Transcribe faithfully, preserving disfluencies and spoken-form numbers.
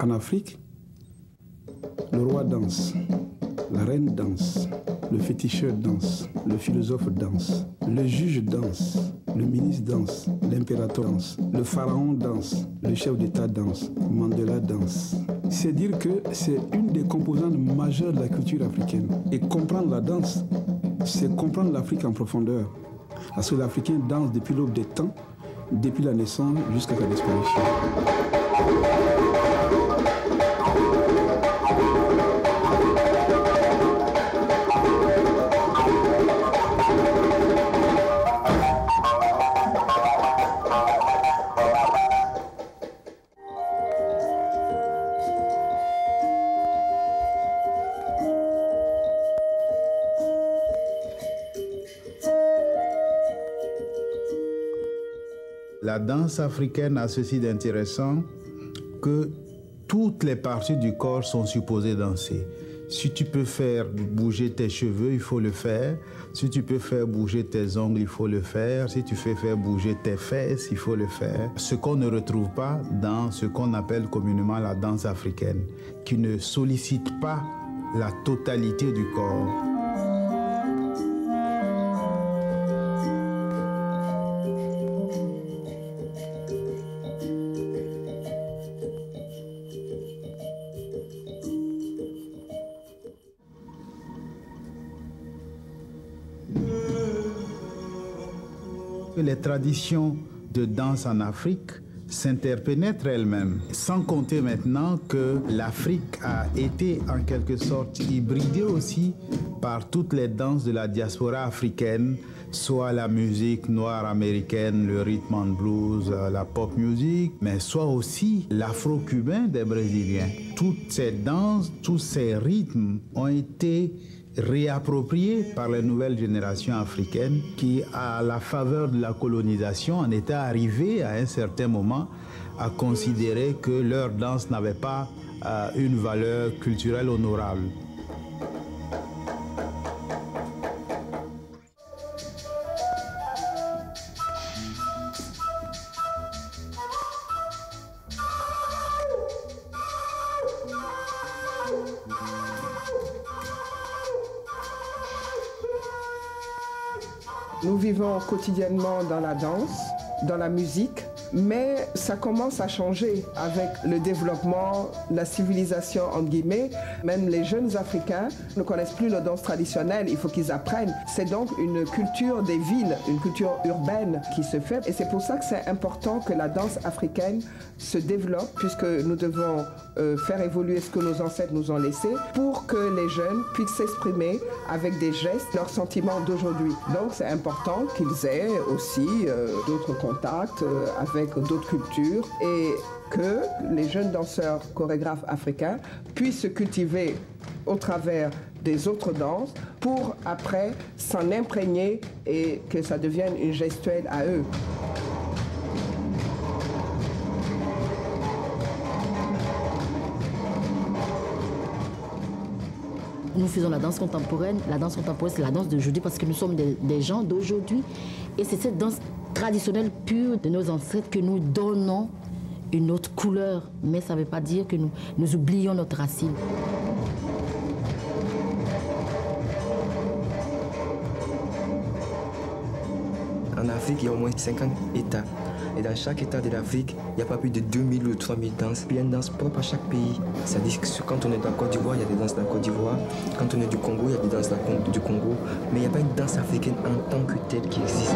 En Afrique, le roi danse, la reine danse, le féticheur danse, le philosophe danse, le juge danse, le ministre danse, l'impérateur danse, le pharaon danse, le chef d'État danse, Mandela danse. C'est dire que c'est une des composantes majeures de la culture africaine. Et comprendre la danse, c'est comprendre l'Afrique en profondeur. Parce que l'Africain danse depuis l'aube des temps, depuis la naissance jusqu'à sa disparition. La danse africaine a ceci d'intéressant, que toutes les parties du corps sont supposées danser. Si tu peux faire bouger tes cheveux, il faut le faire. Si tu peux faire bouger tes ongles, il faut le faire. Si tu fais faire bouger tes fesses, il faut le faire. Ce qu'on ne retrouve pas dans ce qu'on appelle communément la danse africaine, qui ne sollicite pas la totalité du corps. Les traditions de danse en Afrique s'interpénètrent elles-mêmes, sans compter maintenant que l'Afrique a été en quelque sorte hybridée aussi par toutes les danses de la diaspora africaine, soit la musique noire américaine, le rhythm and blues, la pop music, mais soit aussi l'afro-cubain des Brésiliens. Toutes ces danses, tous ces rythmes ont été réapproprié par les nouvelles générations africaines qui, à la faveur de la colonisation, en étaient arrivées à un certain moment à considérer que leur danse n'avait pas euh, une valeur culturelle honorable. Nous vivons quotidiennement dans la danse, dans la musique, mais ça commence à changer avec le développement, la civilisation, entre guillemets. Même les jeunes Africains ne connaissent plus la danse traditionnelle, il faut qu'ils apprennent. C'est donc une culture des villes, une culture urbaine qui se fait. Et c'est pour ça que c'est important que la danse africaine se développe, puisque nous devons euh, faire évoluer ce que nos ancêtres nous ont laissé, pour que les jeunes puissent s'exprimer avec des gestes, leurs sentiments d'aujourd'hui. Donc c'est important qu'ils aient aussi euh, d'autres contacts euh, avec d'autres cultures et que les jeunes danseurs chorégraphes africains puissent se cultiver au travers des autres danses pour après s'en imprégner et que ça devienne une gestuelle à eux. Nous faisons la danse contemporaine. La danse contemporaine, c'est la danse d'aujourd'hui parce que nous sommes des, des gens d'aujourd'hui et c'est cette danse traditionnelle pure de nos ancêtres que nous donnons une autre couleur. Mais ça ne veut pas dire que nous, nous oublions notre racine. En Afrique, il y a au moins cinquante États. Et dans chaque État de l'Afrique, il n'y a pas plus de deux mille ou trois mille danses. Il y a une danse propre à chaque pays. C'est-à-dire que quand on est de la Côte d'Ivoire, il y a des danses de la Côte d'Ivoire. Quand on est du Congo, il y a des danses de la, du Congo. Mais il n'y a pas une danse africaine en tant que telle qui existe.